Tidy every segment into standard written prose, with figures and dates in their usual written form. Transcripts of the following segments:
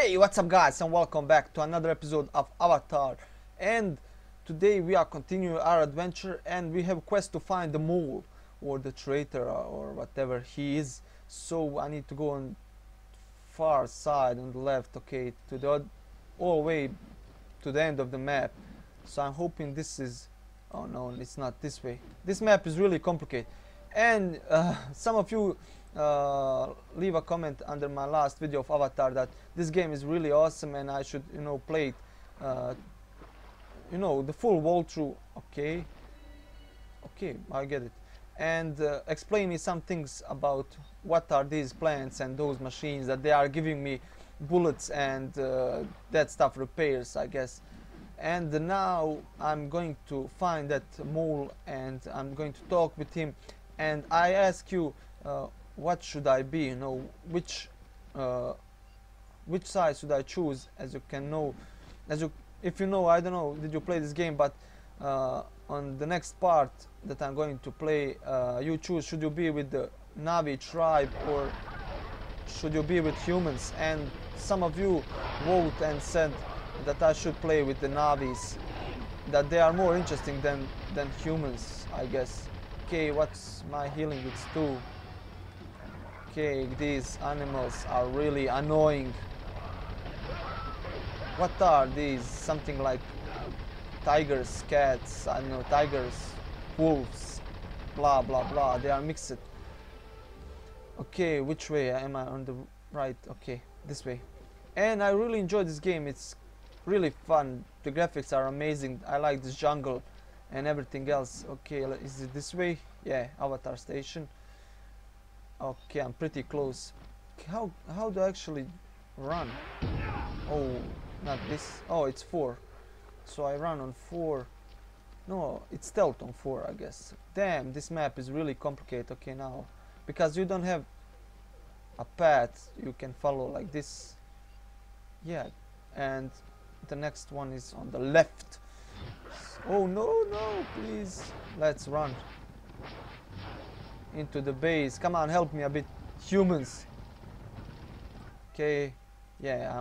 Hey, what's up guys, and welcome back to another episode of Avatar. And today we are continuing our adventure, and we have a quest to find the mole or the traitor or whatever he is. So I need to go on far side on the left, okay, to the all way to the end of the map. So I'm hoping this is, oh no, it's not this way. This map is really complicated. And some of you leave a comment under my last video of Avatar that this game is really awesome and I should, you know, play it, you know, the full walkthrough. Okay, I get it. And explain me some things about what are these plants and those machines that they are giving me bullets and that stuff, repairs, I guess. And now I'm going to find that mole and I'm going to talk with him. And I ask you, what should I be, you know, which side should I choose? As you can know, if you know, I don't know, did you play this game, but on the next part that I'm going to play, you choose, should you be with the Na'vi tribe or should you be with humans? And some of you voted and said that I should play with the Na'vis, that they are more interesting than humans, I guess. Okay, what's my healing? It's 2. Okay, these animals are really annoying. What are these? Something like tigers, cats, I don't know, tigers, wolves, blah blah blah, they are mixed. Okay, which way am I? On the right? Okay, this way. And I really enjoy this game, it's really fun, the graphics are amazing, I like this jungle and everything else. Okay, is it this way? Yeah, Avatar Station. Okay, I'm pretty close. How do I actually run? Oh, not this. Oh, it's 4. So I run on 4. No, it's stealth on 4, I guess. Damn, this map is really complicated. Okay, now. Because you don't have a path you can follow like this. Yeah, and the next one is on the left. Oh, no, no, please. Let's run. Into the base. Come on, help me a bit, humans. Okay, yeah,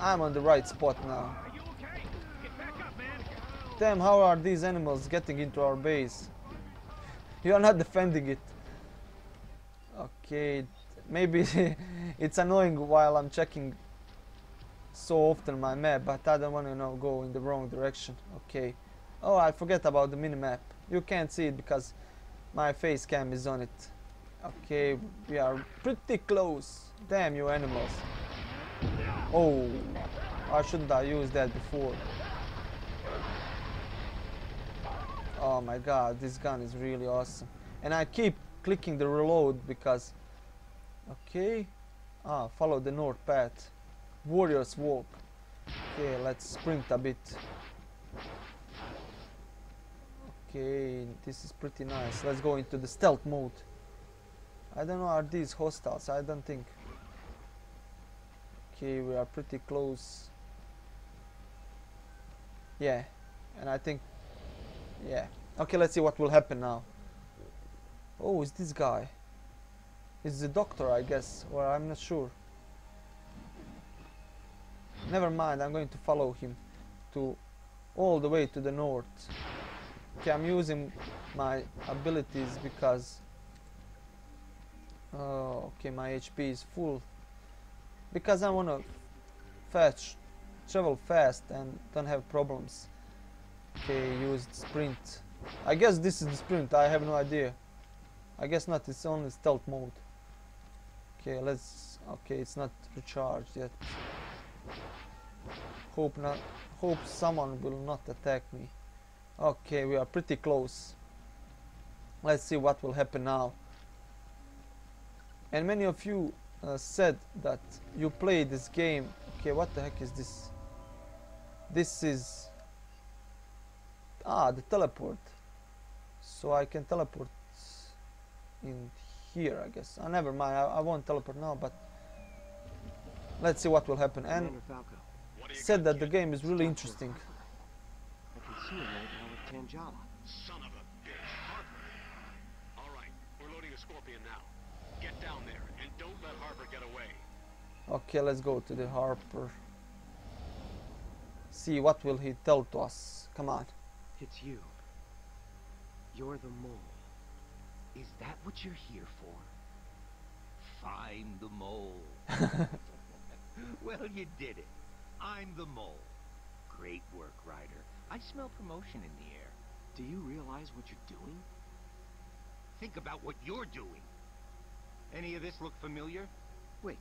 I'm on the right spot now. Are you okay? Get back up, man. Damn, how are these animals getting into our base? You are not defending it. Okay, maybe it's annoying while I'm checking so often my map, but I don't want to, you know, go in the wrong direction. Okay. Oh, I forget about the minimap. You can't see it because my face cam is on it. Okay, we are pretty close. Damn you animals. Oh, why shouldn't I use that before? Oh my god, this gun is really awesome. And I keep clicking the reload because... Okay. Ah, follow the north path. Warrior's walk. Okay, let's sprint a bit. Okay, this is pretty nice. Let's go into the stealth mode. I don't know, are these hostiles? I don't think. Okay, we are pretty close. Yeah, and I think, yeah. Okay, let's see what will happen now. Oh, it's this guy. It's the doctor, I guess, or I'm not sure. Never mind, I'm going to follow him to all the way to the north. Okay, I'm using my abilities because okay, my HP is full because I want to travel fast and don't have problems. Okay, used sprint. I guess this is the sprint, I have no idea. I guess not, it's only stealth mode. Okay, okay, it's not recharged yet. Hope someone will not attack me. Okay, we are pretty close. Let's see what will happen now. And many of you said that you play this game. Okay, what the heck is this? This is... Ah, the teleport. So I can teleport in here, I guess. Oh, never mind, I won't teleport now, but... Let's see what will happen. And said that the game is really interesting. Tedjal. Son of a bitch, Harper. All right, we're loading a scorpion now. Get down there and don't let Harper get away. Okay, let's go to the Harper. See what will he tell to us. Come on. It's you. You're the mole. Is that what you're here for? Find the mole. Well, you did it. I'm the mole. Great work, Ryder. I smell promotion in the air. Do you realize what you're doing? Think about what you're doing. Any of this look familiar? Wait,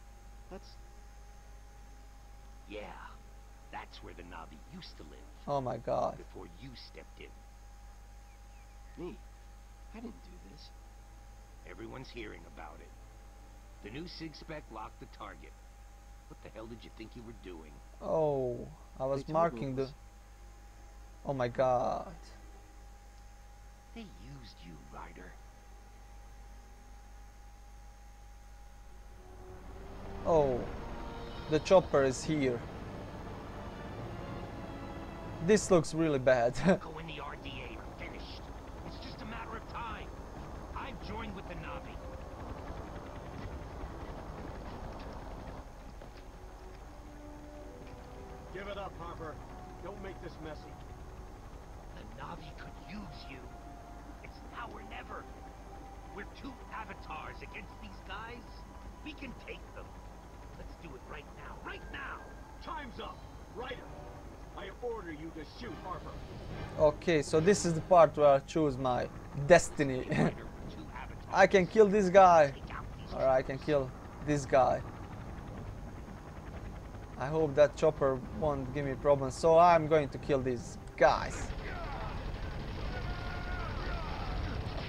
that's... Yeah, that's where the Na'vi used to live. Oh my god. Before you stepped in. Me? I didn't do this. Everyone's hearing about it. The new SIGSPEC locked the target. What the hell did you think you were doing? Oh, I was marking the... Oh my god. They used you, Ryder. Oh, the chopper is here. This looks really bad. Go in the RDA, I'm finished. It's just a matter of time. I've joined with the Na'vi. Give it up, Harper. Don't make this messy. The Na'vi could use you. It's now or never. We're two avatars against these guys. We can take them. Let's do it right now. Right now. Time's up. Ryder, I order you to shoot Harper. Okay, so this is the part where I choose my destiny. I can kill this guy. Or I can kill this guy. I hope that chopper won't give me problems, so I'm going to kill these guys.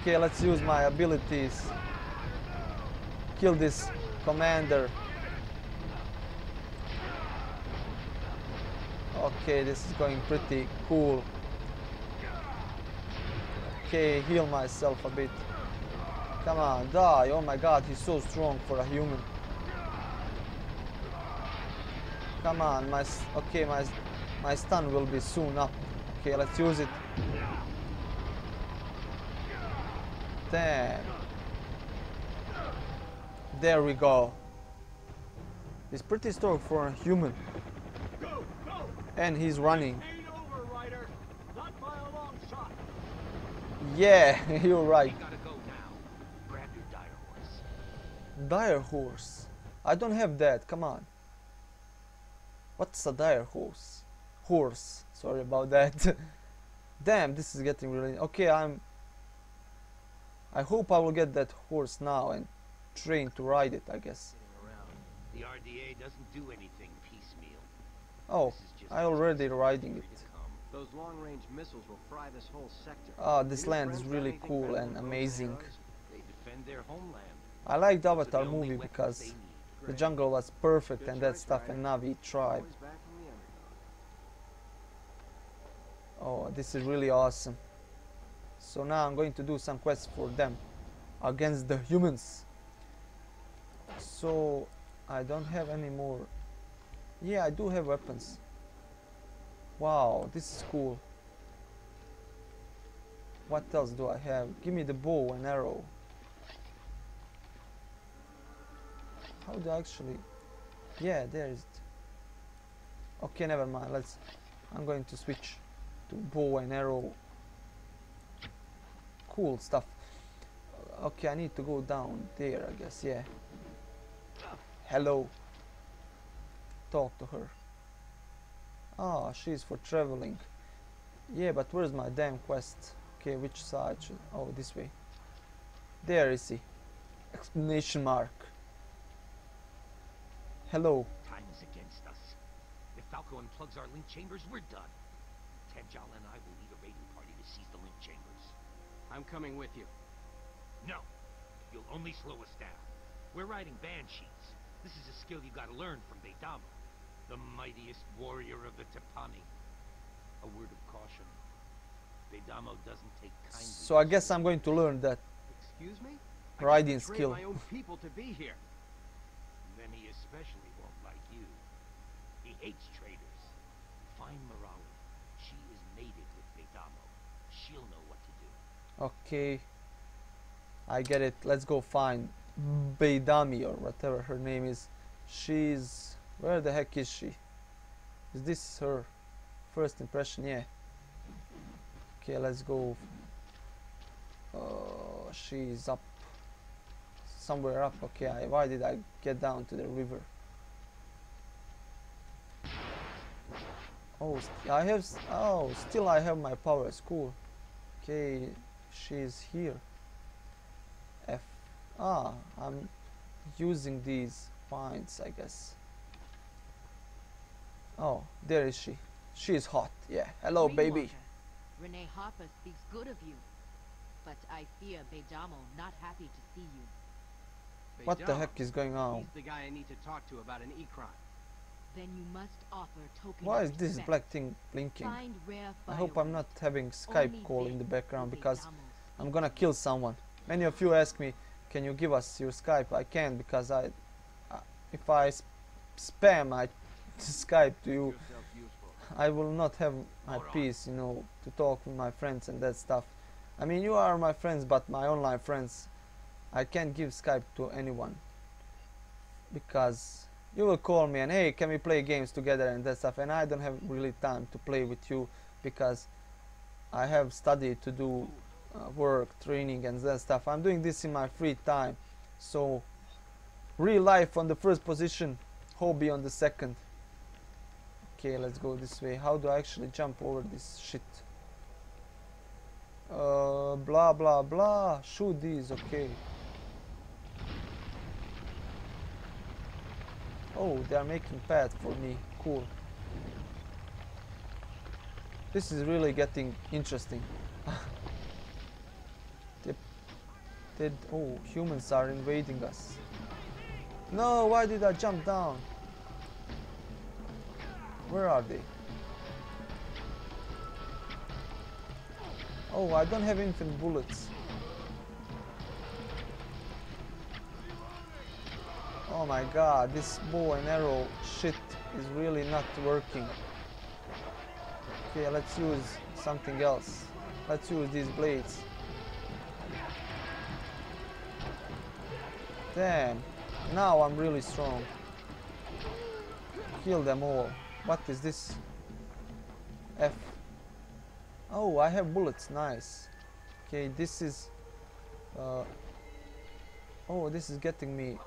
Okay, let's use my abilities. Kill this commander. Okay, this is going pretty cool. Okay, heal myself a bit. Come on, die. Oh my god, he's so strong for a human. Come on, my stun will be soon up. Okay, let's use it. Damn. There we go. He's pretty strong for a human. Go, go. And he's running. Ain't over, Ryder. Not by a long shot. Yeah, you're right. We gotta go now. Grab your dire horse. Dire horse? I don't have that, come on. What's a dire horse? Horse. Sorry about that. Damn, this is getting really... Okay, I hope I will get that horse now and train to ride it, I guess. The RDA doesn't do anything piecemeal. Oh, I already riding it. Those long-range missiles will fry this whole sector. Ah, this land is really cool and amazing. They defend their homeland. I liked Avatar movie because the jungle was perfect and that stuff in Na'vi tribe. Oh, this is really awesome. So now I'm going to do some quests for them against the humans. So I don't have any more. Yeah, I do have weapons. Wow, this is cool. What else do I have? Give me the bow and arrow. How do I actually... Yeah, there is it. Okay, never mind. I'm going to switch to bow and arrow. Cool stuff. Okay, I need to go down there, I guess. Yeah. Hello. Talk to her. Ah, she's for traveling. Yeah, but where's my damn quest? Okay, which side should... Oh, this way. There is he. Exclamation mark. Hello. Time's against us. If Falco unplugs our link chambers, we're done. Tedjal and I will lead a raiding party to seize the link chambers. I'm coming with you. No. You'll only slow us down. We're riding banshees. This is a skill you gotta learn from Beyda'amo, the mightiest warrior of the Tepami. A word of caution. Beyda'amo doesn't take kindly. So I guess I'm going to learn that. Excuse me? Riding skill. I train my own people to be here. Then he especially won't like you. He hates traitors. Find Marawi. She is mated with Beyda'amo. She'll know what to do. Okay. I get it. Let's go find Beyda'amo or whatever her name is. She's... where the heck is she? Is this her first impression? Yeah. Okay, let's go. She's up. Somewhere up. Okay, why did I get down to the river? Oh, still I have my powers. Cool. Okay, she's here. F. Ah, I'm using these vines, I guess. Oh, there is she. She is hot. Yeah. Hello, baby. Renee Harper speaks good of you, but I fear Beyda'amo not happy to see you. Beyda'amo? What the heck is going on? He's the guy I need to talk to about an Ikran. Then you must offer token. Why is this black thing blinking? I hope I'm not having Skype call in the background because I'm gonna kill someone. Many of you ask me, can you give us your Skype? I can't because if I spam my Skype to you, I will not have my peace, you know, to talk with my friends and that stuff. I mean, you are my friends, but my online friends, I can't give Skype to anyone because you will call me and, hey, can we play games together and that stuff, and I don't have really time to play with you because I have study to do, work, training and that stuff. I'm doing this in my free time, so real life on the first position, hobby on the second. Okay, let's go this way. How do I actually jump over this shit? Blah blah blah, shoot these, okay. Oh, they are making path for me. Cool. This is really getting interesting. Oh, humans are invading us. No, why did I jump down? Where are they? Oh, I don't have infinite bullets. Oh my god, this bow and arrow shit is really not working. Okay, let's use something else. Let's use these blades. Damn, now I'm really strong. Kill them all. What is this? F. Oh, I have bullets, nice. Okay, this is... oh, this is getting me...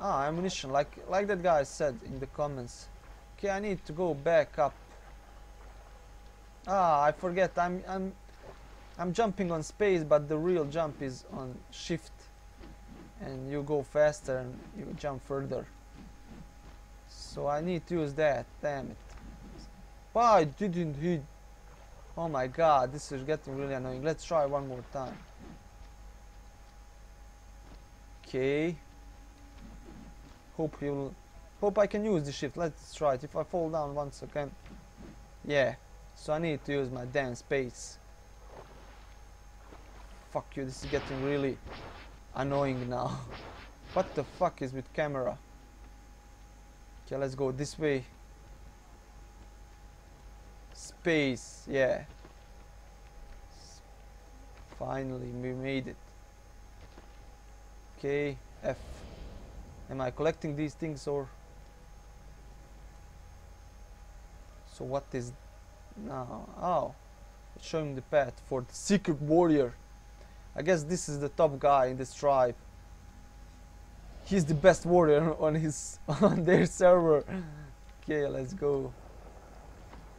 ah, ammunition, like that guy said in the comments. Okay, I need to go back up. Ah, I forget. I'm jumping on space, but the real jump is on shift, and you go faster and you jump further. So I need to use that. Damn it! Why didn't he? Oh my god, this is getting really annoying. Let's try one more time. Okay. Hope I can use the shift. Let's try it. If I fall down once again, yeah. So I need to use my damn space. Fuck you. This is getting really annoying now. What the fuck is with camera? Okay, let's go this way. Space, yeah. Finally, we made it. Okay, F. Am I collecting these things or? So what is now? Oh, it's showing the path for the secret warrior. I guess this is the top guy in this tribe. He's the best warrior on their server. Okay, let's go.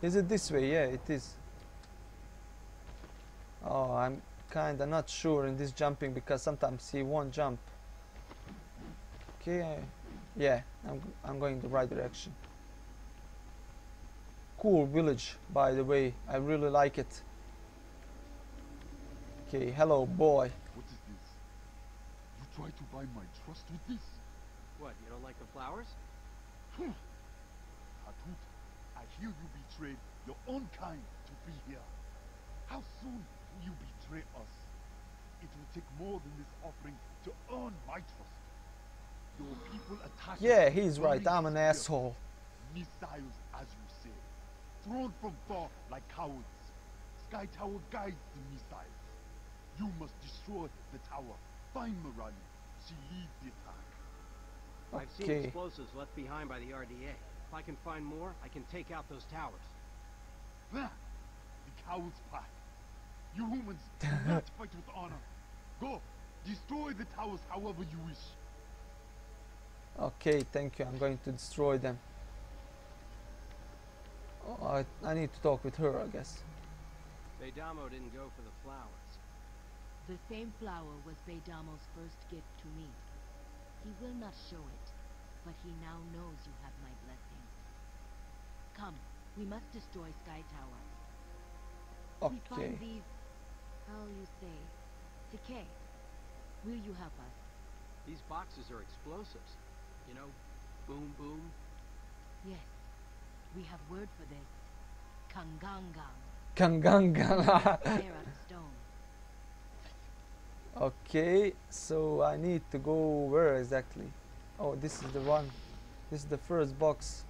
Is it this way? Yeah, it is. Oh, I'm kinda not sure in this jumping because sometimes he won't jump. Okay, yeah, I'm going the right direction. Cool village, by the way. I really like it. Okay, hello, boy. What is this? You try to buy my trust with this? What, you don't like the flowers? Hatut, I hear you betrayed your own kind to be here. How soon will you betray us? It will take more than this offering to earn my trust. Yeah, he's right. I'm an asshole. Missiles, as you say, thrown from far like cowards. Sky Tower guides the missiles. You must destroy the tower. Find Morani. She leads the attack. I've seen explosives left behind by the RDA. If I can find more, I can take out those towers. There! The coward's path. You humans do not fight with honor. Go! Destroy the towers however you wish. Okay, thank you. I'm going to destroy them. Oh, I need to talk with her, I guess. Beyda'amo didn't go for the flowers. The same flower was Beydamo's first gift to me. He will not show it, but he now knows you have my blessing. Come, we must destroy Sky Tower. Okay. We find these, how you say, decay. Will you help us? These boxes are explosives. You know, boom boom. Yes. We have word for this. Kangangang. Kangangang. They're on stone. Okay, so I need to go where exactly? Oh, this is the one. This is the first box.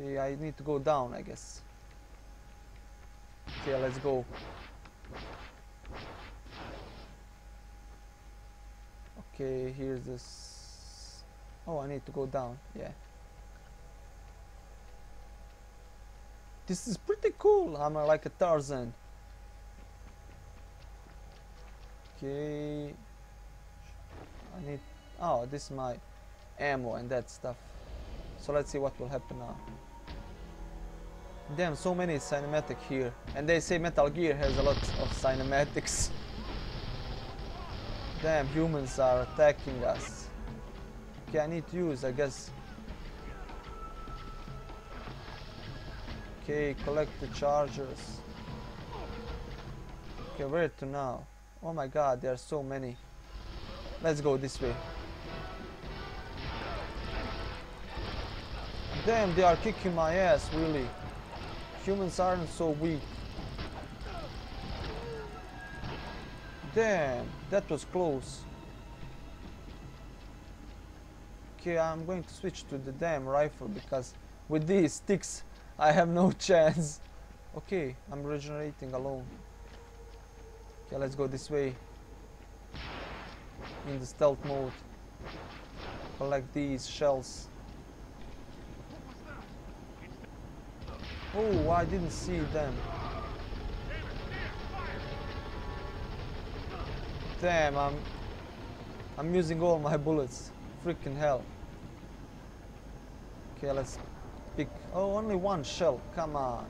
Okay, I need to go down, I guess. Okay, let's go. Okay, here's this. Oh, I need to go down. Yeah. This is pretty cool. I'm like a Tarzan. Okay. I need. Oh, this is my ammo and that stuff. So let's see what will happen now. Damn, so many cinematic here, and they say Metal Gear has a lot of cinematics. Damn, humans are attacking us. Okay, I need to use, I guess. Okay, collect the chargers. Okay, where to now? Oh my god, there are so many. Let's go this way. Damn, they are kicking my ass, really. Humans aren't so weak. Damn, that was close. Okay, I'm going to switch to the damn rifle because with these sticks I have no chance. Okay, I'm regenerating alone. Okay, let's go this way. In the stealth mode. Collect these shells. Oh, I didn't see them. Damn, I'm using all my bullets. Freaking hell. Okay, let's pick. Oh, only one shell. Come on.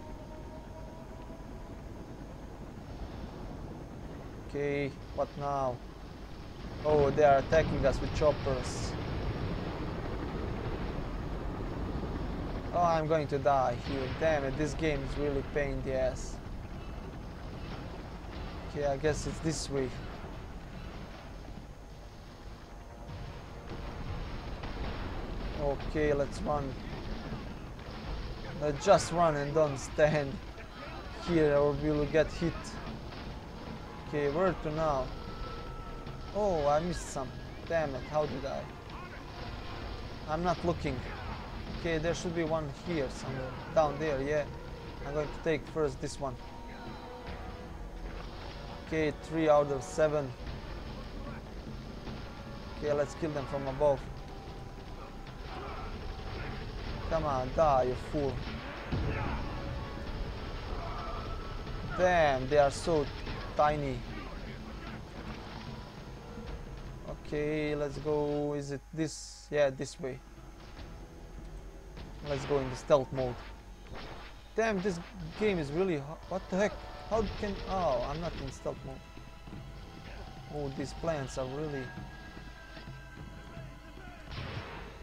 Okay, what now? Oh, they are attacking us with choppers. Oh, I'm going to die here. Damn it, this game is really pain in the ass. Okay, I guess it's this way. Okay, let's run. Let's just run and don't stand here or we'll get hit. Okay, where to now? Oh, I missed some. Damn it, how did I? I'm not looking. Okay, there should be one here somewhere. Down there, yeah. I'm going to take first this one. Okay, 3 out of 7. Okay, let's kill them from above. Come on, die, you fool. Damn, they are so tiny. Okay, let's go. Is it this? Yeah, this way. Let's go in the stealth mode. Damn, this game is really... What the heck? How can... Oh, I'm not in stealth mode. Oh, these plants are really...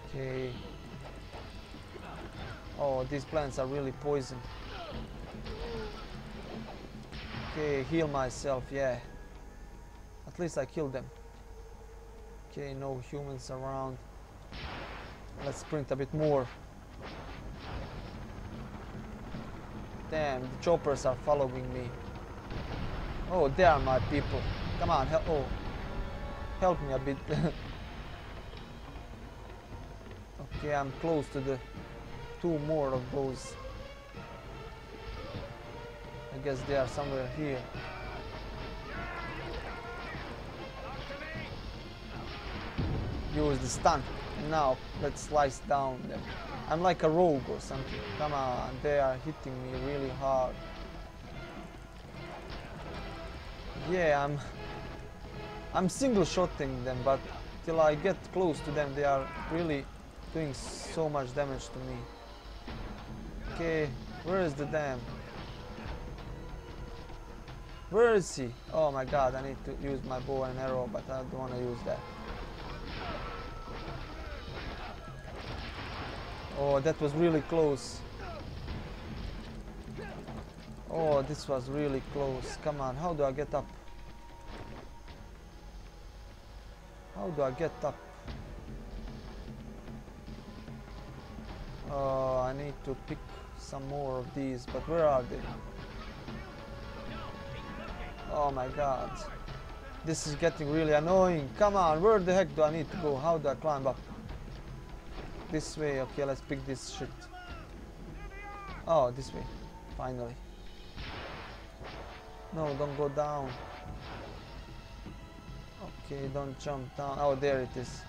Okay. Oh, these plants are really poison. Okay, heal myself, yeah. At least I killed them. Okay, no humans around. Let's sprint a bit more. Damn, the choppers are following me. Oh, they are my people. Come on, oh, help me a bit. Okay, I'm close to the... 2 more of those. I guess they are somewhere here. use the stun. Now let's slice down them. I'm like a rogue or something. Come on, they are hitting me really hard. Yeah, I'm single-shotting them, but till I get close to them, they are really doing so much damage to me. Okay, where is the dam? Where is he? Oh my god, I need to use my bow and arrow, but I don't want to use that. Oh, that was really close. Oh, this was really close. Come on, how do I get up? How do I get up? Oh, I need to pick some more of these, but where are they? Oh my god. This is getting really annoying. Come on, where the heck do I need to go? How do I climb up? This way, okay, let's pick this shit. Oh, this way, finally. No, don't go down. Okay, don't jump down. Oh, there it is.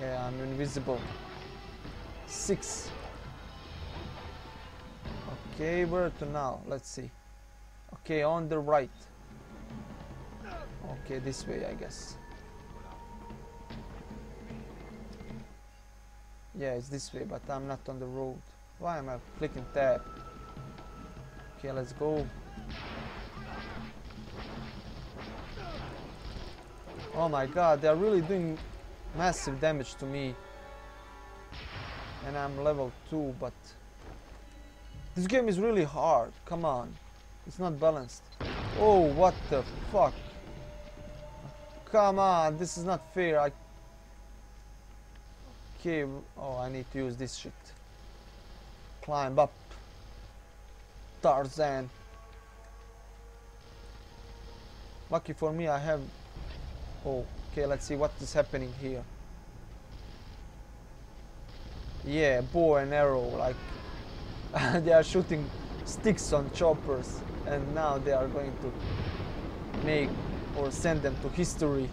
Yeah, I'm invisible. 6. Okay, where to now? Let's see. Okay, on the right. Okay, this way, I guess. Yeah, it's this way, but I'm not on the road. Why am I clicking tab? Okay, let's go. Oh my god, they are really doing massive damage to me. And I'm level 2, but... this game is really hard, come on. It's not balanced. Oh, what the fuck. Come on, this is not fair. Okay, oh, I need to use this shit. Climb up. Tarzan. Lucky for me, I have... oh, okay, let's see what is happening here. Yeah, bow and arrow, like... they are shooting sticks on choppers, and now they are going to make or send them to history.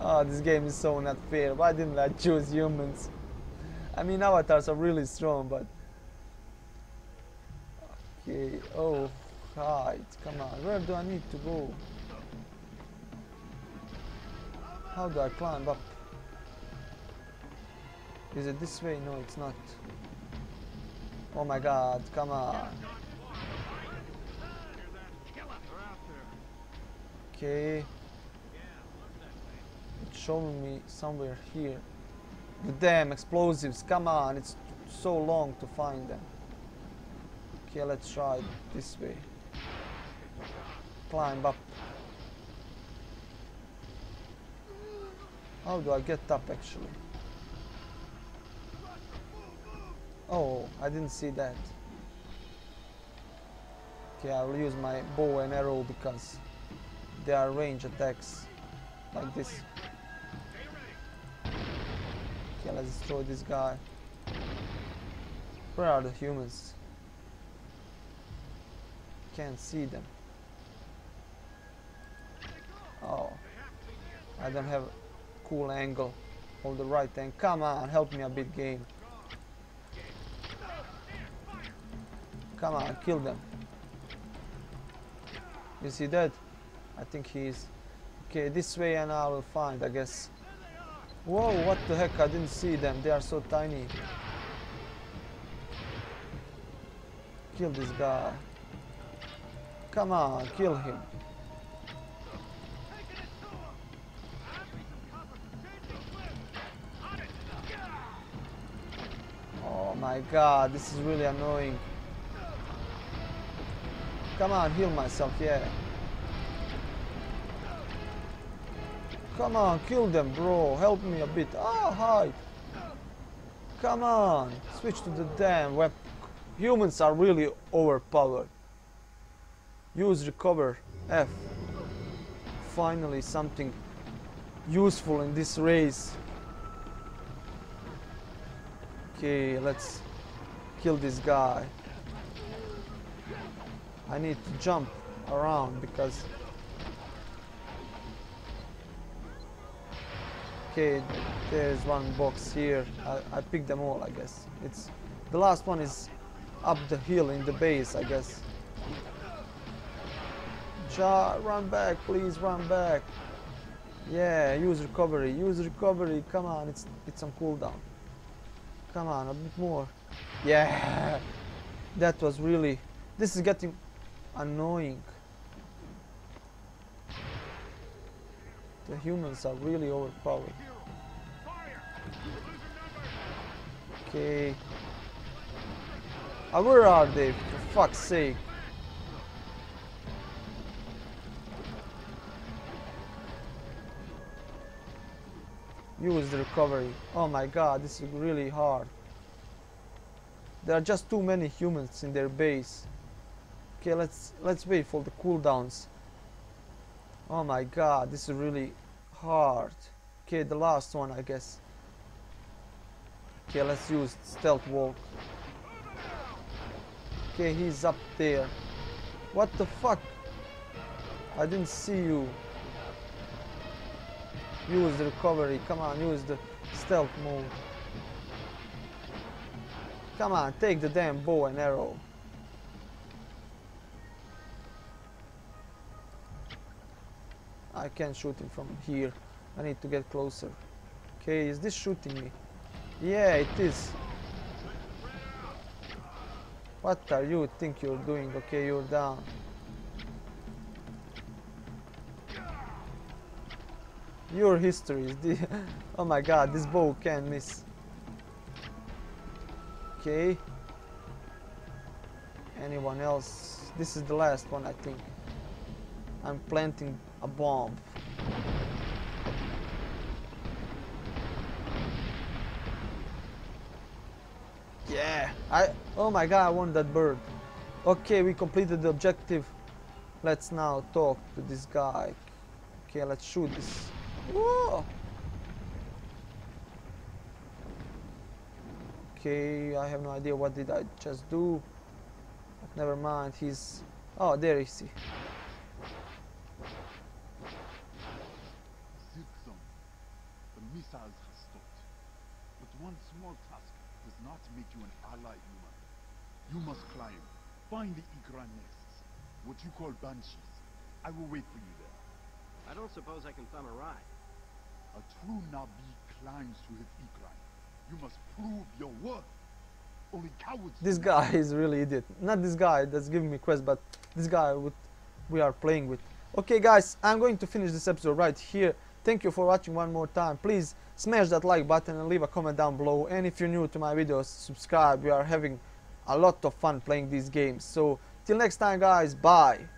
Oh, this game is so not fair. Why didn't I choose humans? I mean, avatars are really strong, but... okay, oh, hide, come on, where do I need to go? How do I climb up? Is it this way? No, it's not. Oh my god, come on. Okay. It's showing me somewhere here. The damn explosives, come on, it's so long to find them. Okay, let's try this way. Climb up. How do I get up actually? Oh, I didn't see that. Okay, I will use my bow and arrow because they are range attacks like this. Okay, let's destroy this guy. Where are the humans? Can't see them. Oh, I don't have a cool angle on the right hand. Come on, help me a bit, game. Come on, kill them. Is he dead? I think he is. Okay, this way and I will find, I guess. Whoa, what the heck, I didn't see them. They are so tiny. Kill this guy. Come on, kill him. Oh my god, this is really annoying. Come on, heal myself, yeah. Come on, kill them, bro. Help me a bit. Ah, hide. Come on, switch to the damn weapon. Humans are really overpowered. Use recover, F. Finally, something useful in this race. Okay, let's kill this guy. I need to jump around because Okay, there's one box here. I picked them all, I guess. It's the last one is up the hill in the base, I guess. Ja, run back, please, run back. Yeah, use recovery, come on, it's on cooldown. Come on, a bit more. Yeah, that was really, this is getting annoying. The humans are really overpowered. Okay. Where are they, for fuck's sake? Use the recovery. Oh my god, this is really hard. There are just too many humans in their base. Okay, let's wait for the cooldowns. Oh my god, this is really hard. Okay, the last one, I guess. Okay, let's use stealth walk. Okay, he's up there. What the fuck? I didn't see you. Use the recovery, come on, use the stealth mode. Come on, take the damn bow and arrow. I can't shoot him from here. I need to get closer. Okay, is this shooting me? Yeah, it is. What are you think you're doing? Okay, you're down. Your history is the oh my god, this bow can miss. Okay. Anyone else? This is the last one, I think. I'm planting a bomb. Yeah, oh my god, I want that bird. Okay, we completed the objective. Let's now talk to this guy. Okay, let's shoot this. Whoa. Okay, I have no idea what did I just do. But never mind, he's oh there is he. Missiles have stopped, but one small task does not make you an ally human. You must climb, find the Ikran nests, what you call banshees. I will wait for you there. I don't suppose I can thumb a ride. A true Na'vi climbs to his Ikran. You must prove your worth. Only cowards. This guy is really idiot. Not this guy that's giving me quests, but this guy we are playing with. Okay, guys, I'm going to finish this episode right here. Thank you for watching one more time. Please smash that like button and leave a comment down below. And if you're new to my videos, subscribe. We are having a lot of fun playing these games. So till next time, guys, bye.